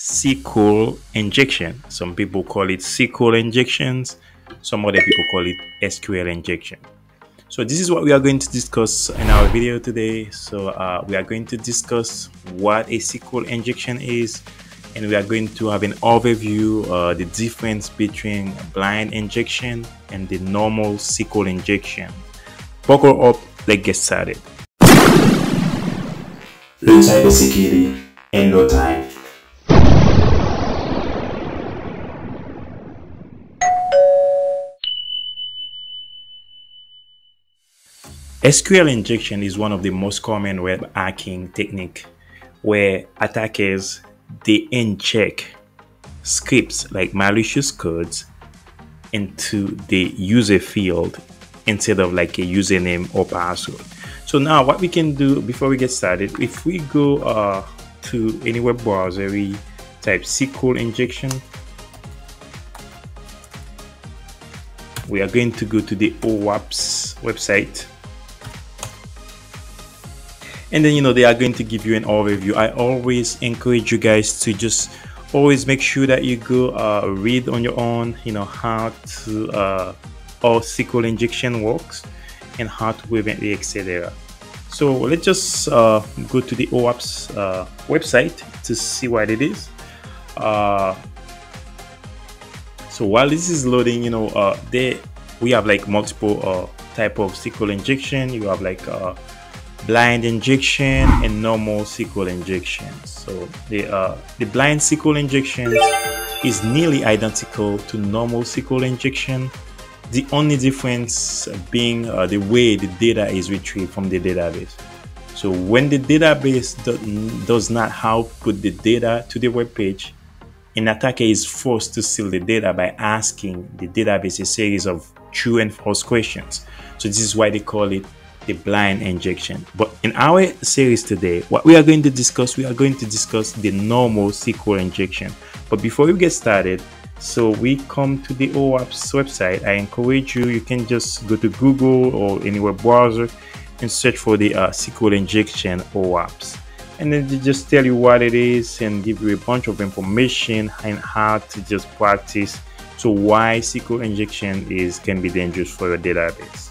SQL injection. Some people call it SQL injections. Some other people call it SQL injection. So this is what we are going to discuss in our video today. So we are going to discuss what a SQL injection is, and we are going to have an overview the difference between blind injection and the normal SQL injection. Buckle up, let's get started. Learn cybersecurity in no time. SQL injection is one of the most common web hacking technique where attackers they inject scripts like malicious codes into the user field instead of like a username or password. So now what we can do before we get started, if we go to any web browser, we type SQL injection. We are going to go to the OWASP website. And then, you know, they are going to give you an overview. I always encourage you guys to just always make sure that you go read on your own, you know, how to how SQL injection works and how to prevent it, etc. So let's just go to the OWASP website to see what it is. So while this is loading, you know, we have like multiple type of SQL injection. You have like blind injection and normal SQL injection. So the blind SQL injection is nearly identical to normal SQL injection. The only difference being the way the data is retrieved from the database. So when the database does not output the data to the web page, an attacker is forced to steal the data by asking the database a series of true and false questions. So this is why they call it the blind injection. But in our series today, what we are going to discuss, we are going to discuss the normal SQL injection. But before we get started, so we come to the OWASP website. I encourage you, you can just go to Google or any web browser and search for the SQL injection OWASP, and then they just tell you what it is and give you a bunch of information and how to just practice. So why SQL injection can be dangerous for your database.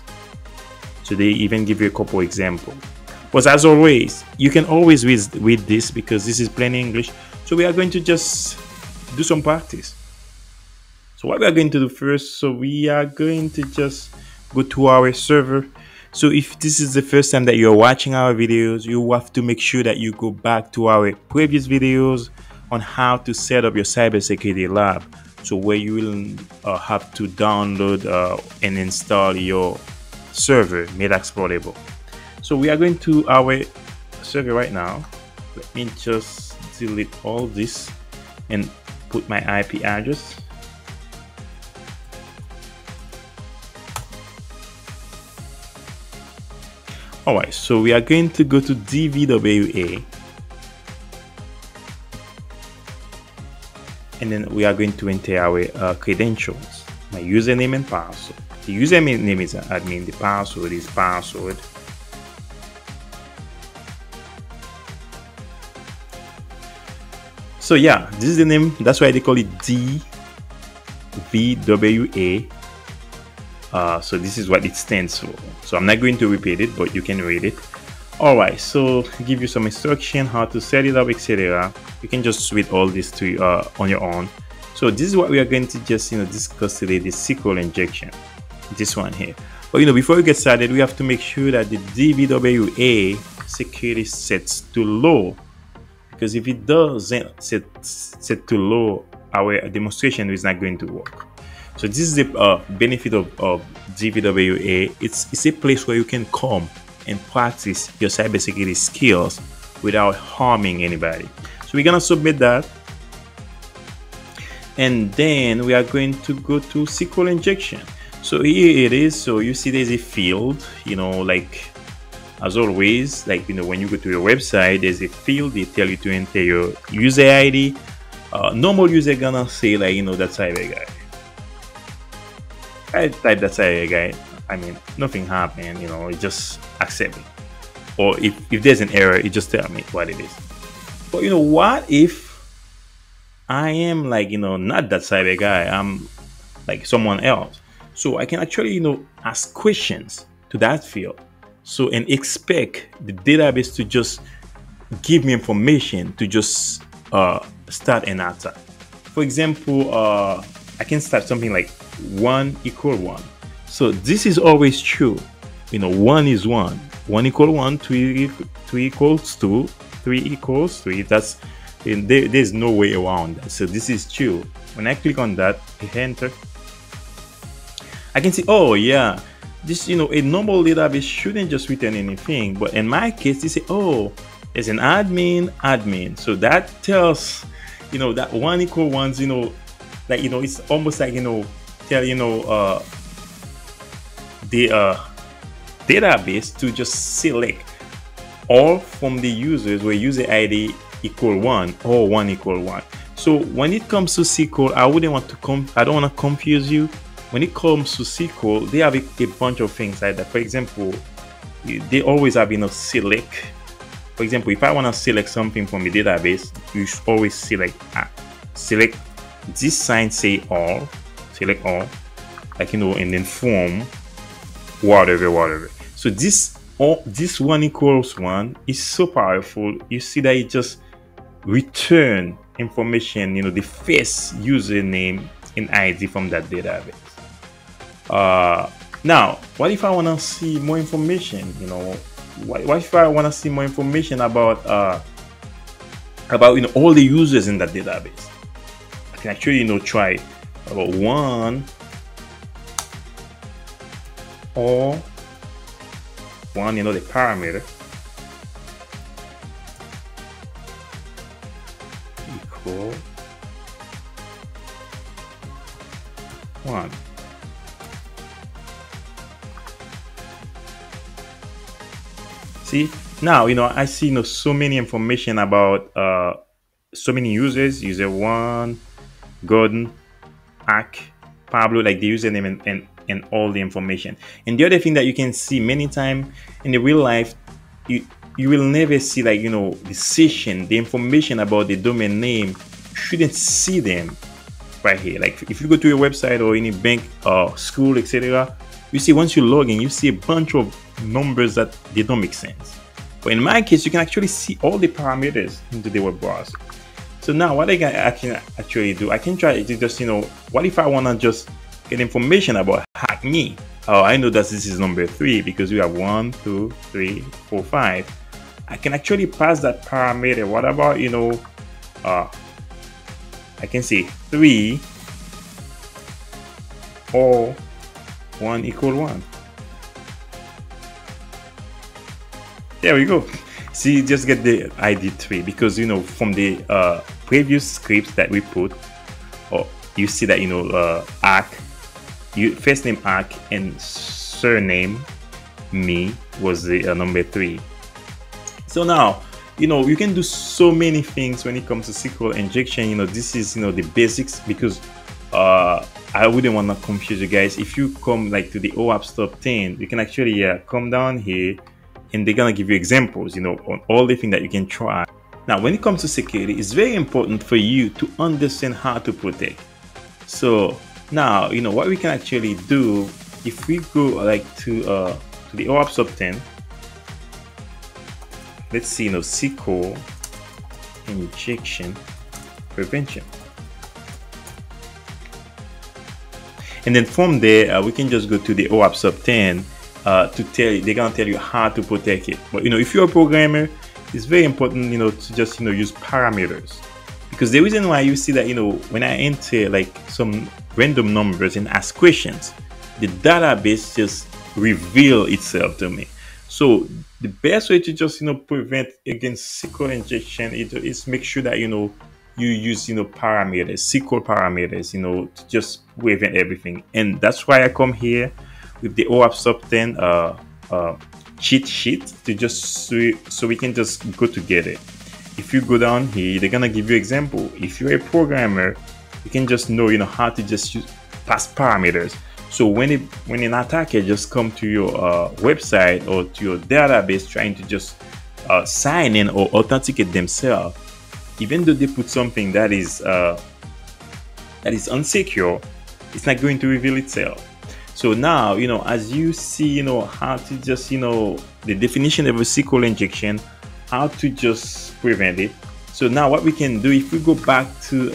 So they even give you a couple examples. But as always, you can always read this because this is plain English. So we are going to just do some practice. So what we are going to do first, so we are going to just go to our server. So if this is the first time that you're watching our videos, you have to make sure that you go back to our previous videos on how to set up your cybersecurity lab. So where you will have to download and install your server made exploitable. So we are going to our server right now. Let me just delete all this and put my IP address. Alright, so we are going to go to DVWA, and then we are going to enter our credentials, my username and password. The username is admin, the password is password. So yeah, this is the name, that's why they call it DVWA. So this is what it stands for. So I'm not going to repeat it, but you can read it. Alright, so give you some instruction how to set it up, etc. You can just read all this to on your own. So this is what we are going to just, you know, discuss today, the SQL injection. This one here. But you know, before we get started, we have to make sure that the DVWA security sets to low, because if it doesn't set to low, our demonstration is not going to work. So this is the benefit of DVWA. It's a place where you can come and practice your cybersecurity skills without harming anybody. So we're gonna submit that. And then we are going to go to SQL injection. So here it is. So you see there's a field, you know, like as always, like, you know, when you go to your website, there's a field, they tell you to enter your user ID. Normal user gonna say like, you know, that's cyber guy. I type that cyber guy, I mean, nothing happened, you know, it just accept it. Or if there's an error, it just tell me what it is. But you know, what if I am like, not that cyber guy. I'm like someone else. So I can actually, ask questions to that field. So, and expect the database to just give me information to just start an attack. For example, I can start something like 1 equal 1. So this is always true. 1 is 1, 1 equal 1, 2 equals 2, 3 equals 3. That's, and there's no way around that. So this is true. When I click on that, hit enter, I can see, oh yeah, this, a normal database shouldn't just return anything, but in my case, they say, oh, there's an admin. So that tells, that 1 equal 1's, like, it's almost like, tell, the database to just select all from the users where user ID equal 1 or 1 equal 1. So when it comes to SQL, I wouldn't want to I don't want to confuse you. When it comes to SQL, they have a bunch of things like that. For example, they always have, select. For example, if I want to select something from a database, you should always select this sign, say all, select all, like, and then form, whatever. So this, all this 1 equals 1 is so powerful. You see that it just return information, the first username and ID from that database. Now, what if I want to see more information? What if I want to see more information about all the users in that database? I can actually try about 1 or 1, the parameter equal 1. See, now I see so many information about so many users. User 1, Gordon, Ak, Pablo, like the username and all the information. And the other thing that you can see many times in the real life, you will never see, like, the session, the information about the domain name. You shouldn't see them right here. Like if you go to a website or any bank or school, etc., you see once you log in, you see a bunch of numbers that they don't make sense. But in my case, you can actually see all the parameters into the web browser. So now what I can actually do, I can try to just, what if I want to just get information about Hackney? Oh, I know that this is number 3 because we have 1, 2, 3, 4, 5. I can actually pass that parameter. What about, I can say 3 or 1 equal 1. There we go. See, you just get the ID 3 because, from the previous scripts that we put, you see that, Ak, first name Ak and surname Me was the number 3. So now, you can do so many things when it comes to SQL injection. This is, the basics because I wouldn't want to confuse you guys. If you come like to the OWASP top 10, you can actually come down here and they're going to give you examples, on all the things that you can try. Now, when it comes to security, it's very important for you to understand how to protect. So now, what we can actually do, if we go like to the OWASP top 10, let's see, SQL injection prevention. And then from there, we can just go to the OWASP top 10 to tell you, they're going to tell you how to protect it. But, if you're a programmer, it's very important, to just, use parameters. Because the reason why you see that, when I enter like some random numbers and ask questions, the database just reveals itself to me. So the best way to just, prevent against SQL injection is make sure that, you use, parameters, SQL parameters, to just prevent everything. And that's why I come here with the OWASP top 10 cheat sheet to just so we can just go together. If you go down here, they're gonna give you example. If you're a programmer, you can just know, how to just use pass parameters. So when an attacker just come to your website or to your database trying to just sign in or authenticate themselves, even though they put something that is unsecure, it's not going to reveal itself. So now, you know, as you see, you know, how to just, you know, the definition of a SQL injection, how to just prevent it. So now what we can do, if we go back to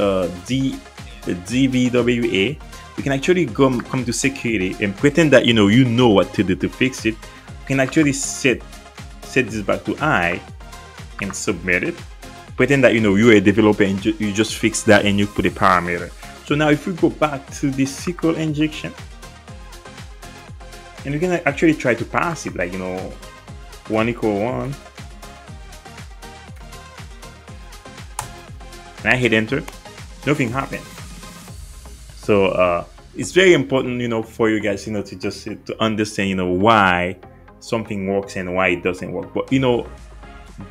DVWA, we can actually come to security and pretend that, you know what to do to fix it. We can actually set this back to I and submit it. Pretend that, you're a developer and you just fix that and you put a parameter. So now if we go back to the SQL injection, and we can actually try to pass it, like, one equal one. And I hit enter, nothing happened. So it's very important, for you guys, to just to understand, why something works and why it doesn't work. But,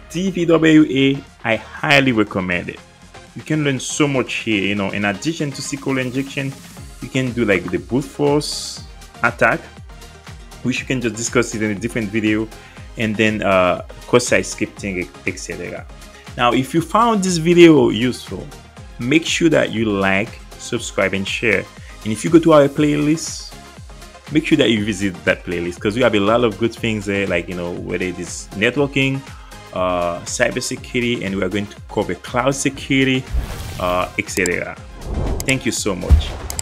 DVWA, I highly recommend it. You can learn so much here, in addition to SQL injection, you can do like the brute force attack, which you can just discuss it in a different video, and then cross-site scripting, etc. Now, if you found this video useful, make sure that you like, subscribe, and share. And if you go to our playlist, make sure that you visit that playlist, because we have a lot of good things there, like, whether it is networking, cybersecurity, and we are going to cover cloud security, etc. Thank you so much.